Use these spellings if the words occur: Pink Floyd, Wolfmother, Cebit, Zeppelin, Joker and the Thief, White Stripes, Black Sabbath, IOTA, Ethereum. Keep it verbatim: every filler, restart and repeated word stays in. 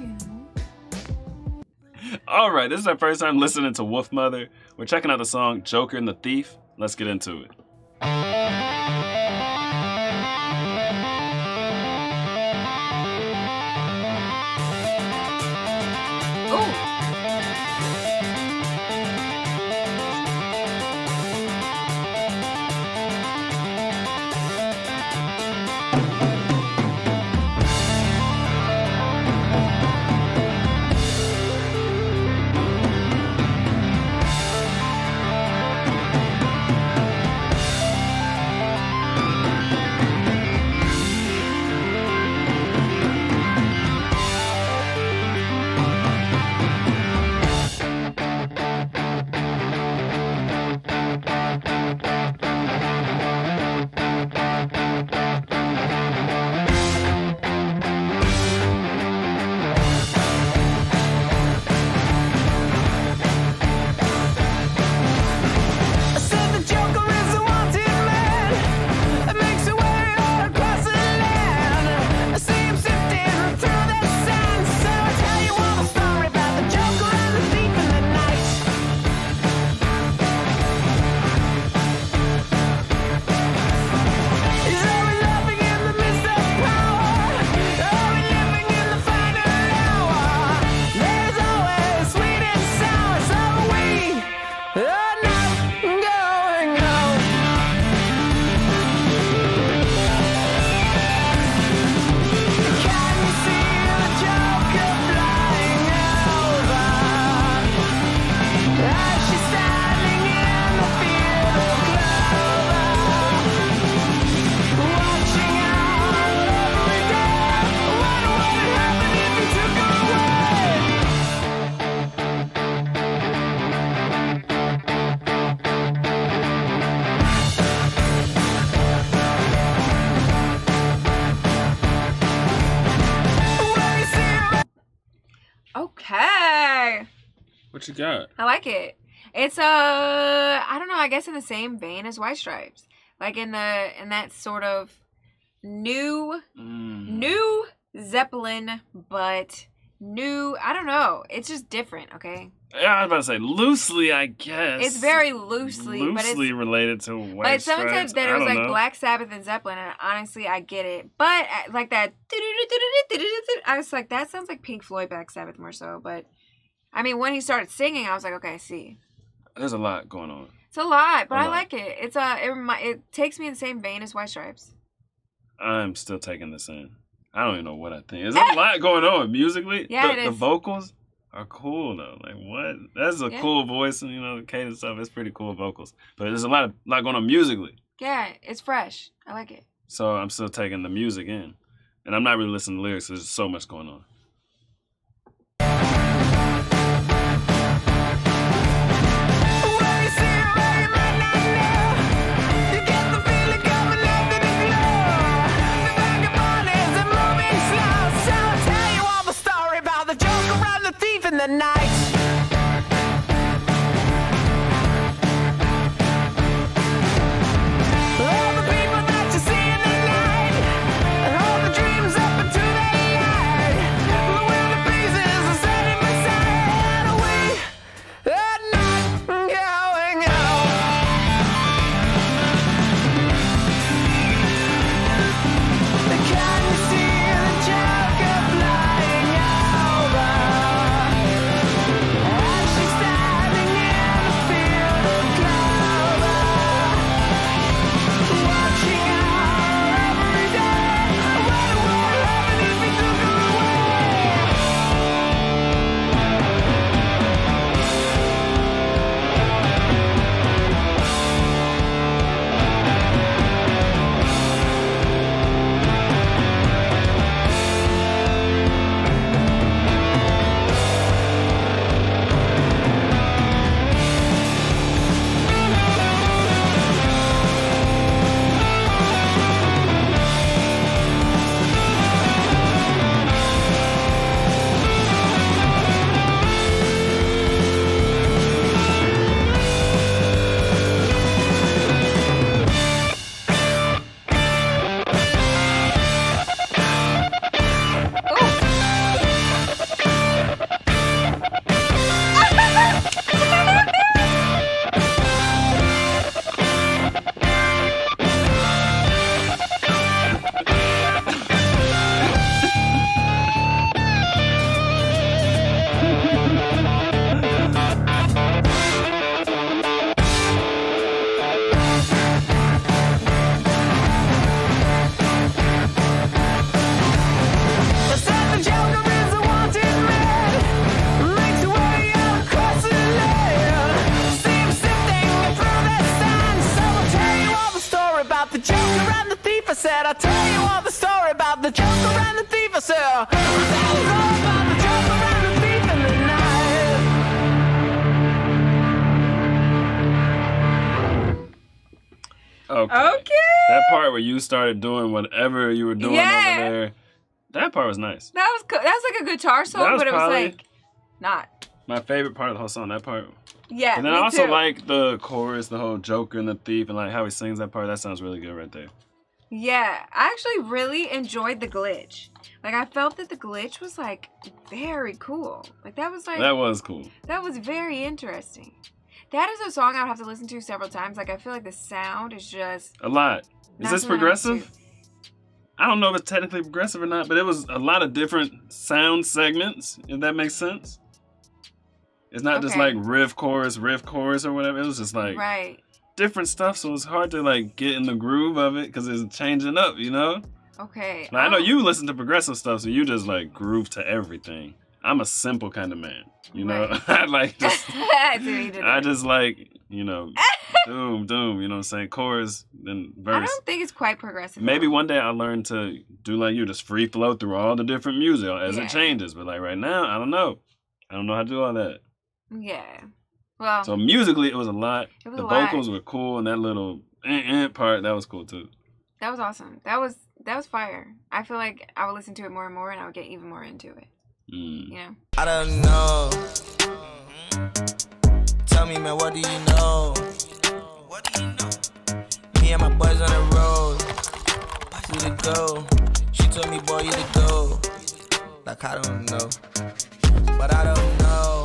you. All right, this is our first time listening to Wolfmother. We're checking out the song Joker and the Thief. Let's get into it. Okay. What you got? I like it. It's uh, I don't know. I guess in the same vein as White Stripes, like in the in that sort of new, mm. new Zeppelin, but new. I don't know. It's just different. Okay. Yeah, I was about to say loosely. I guess it's very loosely, loosely but it's, related to White but Stripes. But someone said that it was like know. Black Sabbath and Zeppelin, and honestly, I get it. But like that, I was like, that sounds like Pink Floyd, Black Sabbath more so. But I mean, when he started singing, I was like, okay, I see. There's a lot going on. It's a lot, but a I lot. like it. It's a it, it takes me in the same vein as White Stripes. I'm still taking this in. I don't even know what I think. There's a lot going on musically. Yeah, the, it is. The vocals are cool though. Like what? That's a yeah. cool voice and you know the cadence stuff. It's pretty cool vocals. But there's a lot of lot going on musically. Yeah, it's fresh. I like it. So I'm still taking the music in, and I'm not really listening to lyrics. There's so much going on. The night. I tell you all the story about the Joker and the Thief. I said, I tell you all about the Joker and the Thief in the night. Okay. Okay. That part where you started doing whatever you were doing yeah. over there, that part was nice. That was that was like a guitar solo, but it was like not. My favorite part of the whole song, that part. Yeah, and then I also too. like the chorus, the whole Joker and the Thief, and like how he sings that part. That sounds really good right there. Yeah, I actually really enjoyed the glitch. Like I felt that the glitch was like very cool. Like that was like that was cool. That was very interesting. That is a song I would have to listen to several times. Like I feel like the sound is just a lot. Is this progressive? I don't know if it's technically progressive or not, but it was a lot of different sound segments, if that makes sense. It's not okay. just like riff chorus, riff chorus or whatever. It was just like right. different stuff. So it's hard to like get in the groove of it because it's changing up, you know? Okay. Now, um, I know you listen to progressive stuff, so you just like groove to everything. I'm a simple kind of man, you know? Right. I like just, Dude, I just like, you know, doom, doom, you know what I'm saying? Chorus, then verse. I don't think it's quite progressive. Maybe though. One day I learn to do like you, just free flow through all the different music as yeah. it changes. But like right now, I don't know. I don't know how to do all that. Yeah, well. So musically, it was a lot. It was the a vocals lot. were cool, and that little eh, eh part that was cool too. That was awesome. That was that was fire. I feel like I would listen to it more and more, and I would get even more into it. Mm. Yeah. I don't know. Mm-hmm. Tell me, man, what do you know? What do you know? Me and my boys on the road. You to go. She told me, boy, you to go. Like I don't know, but I don't know.